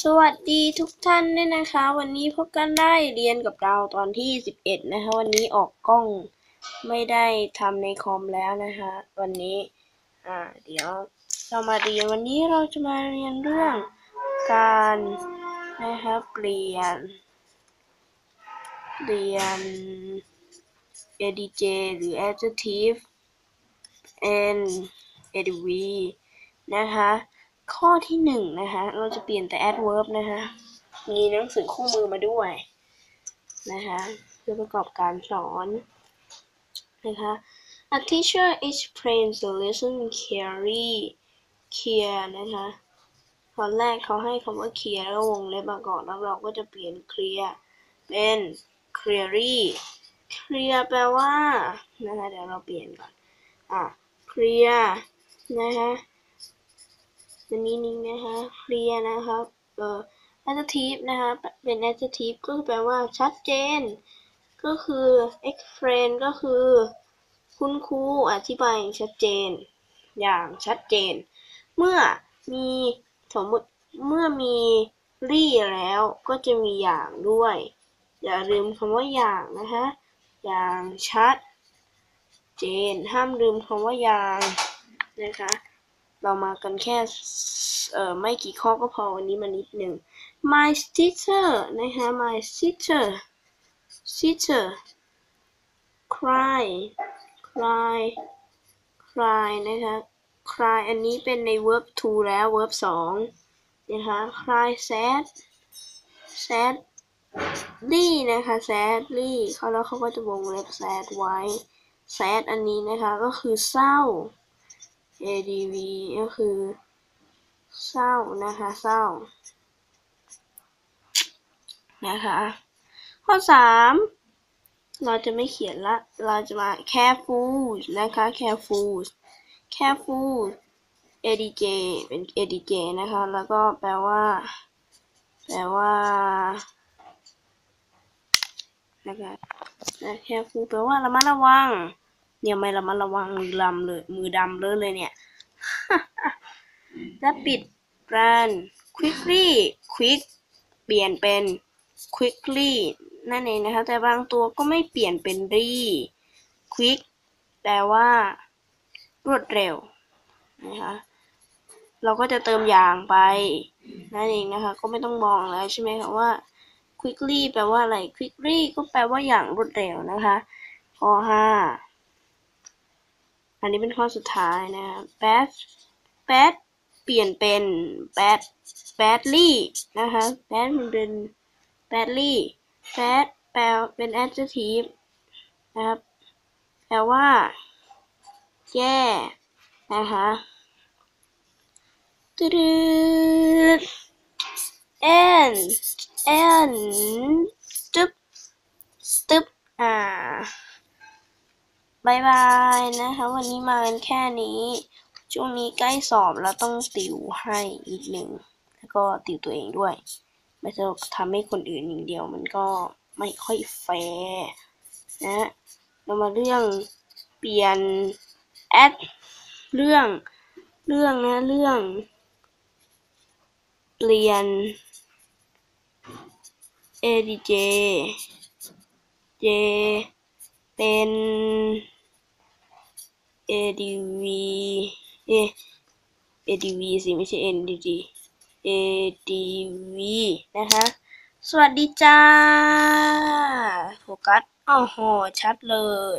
สวัสดีทุกท่านด้วยนะคะวันนี้พบกันได้เรียนกับเราตอนที่11นะคะวันนี้ออกกล้องไม่ได้ทำในคอมแล้วนะคะวันนี้เดี๋ยวเรามาเรียนวันนี้เราจะมาเรียนเรื่องการนะคะเปลี่ยน adj หรือ adjective and adv นะคะข้อที่1นะคะเราจะเปลี่ยนแต่ adverb นะคะมีหนังสือคู่มือมาด้วยนะคะเพื่อประกอบการสอนนะคะ A teacher explains the lesson clear นะคะตอนแรกเขาให้คำว่า clear แล้ววงเล็บมาก่อนแล้วเราก็จะเปลี่ยน clear เป็น clearly clear แปลว่านะคะเดี๋ยวเราเปลี่ยนก่อนclear นะคะจะมีนิ่งนะคะ clear นะคะadjective นะคะเป็น adjective ก็แปลว่าชัดเจนก็คือ explain ก็คือคุณครูอธิบายชัดเจนอย่างชัดเจนเมื่อมีสมมติเมื่อมี re แล้วก็จะมีอย่างด้วยอย่าลืมคำว่าอย่างนะคะอย่างชัดเจนห้ามลืมคำว่าอย่างนะคะเรามากันแค่ไม่กี่ข้อก็พอวันนี้มานิดหนึ่ง my sister นะคะ my sister cry นะคะ cry อันนี้เป็นใน verb 2 แล้ว verb 2 นะคะ cry sadly นะคะ sadly แล้วเขาก็จะวงเล็บ sad ไว้ sad อันนี้นะคะก็คือเศร้าADV ก็คือเศร้านะคะเศร้านะคะข้อ3เราจะไม่เขียนละเราจะมา careful นะคะ careful ADJ เป็น ADJ นะคะแล้วก็แปลว่านะคะแล้ว careful แปลว่าระมัดระวังเนี่ยไม่ระมัดระวังมือดำเลยเนี่ยแล้วปิดรัน quickly quick เปลี่ยนเป็น quickly นั่นเองนะคะแต่บางตัวก็ไม่เปลี่ยนเป็น re quick แปลว่ารวดเร็วนะคะเราก็จะเติมอย่างไปนั่นเองนะคะก็ไม่ต้องมองแล้วใช่ไหมคะว่า quickly แปลว่าอะไร quickly ก็แปลว่าอย่างรวดเร็วนะคะข้อ5อันนี้เป็นข้อสุดท้ายนะคะ bad เปลี่ยนเป็น badly นะคะ bad มันเป็น badly bad แปลเป็น adjective นะครับแปลว่าแย่นะคะตึ๊ด and ตึ๊บบายบายนะคะวันนี้มากันแค่นี้ช่วงนี้ใกล้สอบแล้วต้องติวให้อีกหนึ่งแล้วก็ติวตัวเองด้วยไม่จะทำให้คนอื่นอย่างเดียวมันก็ไม่ค่อยแฟร์นะเรามาเรื่องเปลี่ยนแอดเรื่องเปลี่ยน adj jเป็น adv สิไม่ใช่ ndg adv นะคะสวัสดีจ้าโฟกัสโอ้โหชัดเลย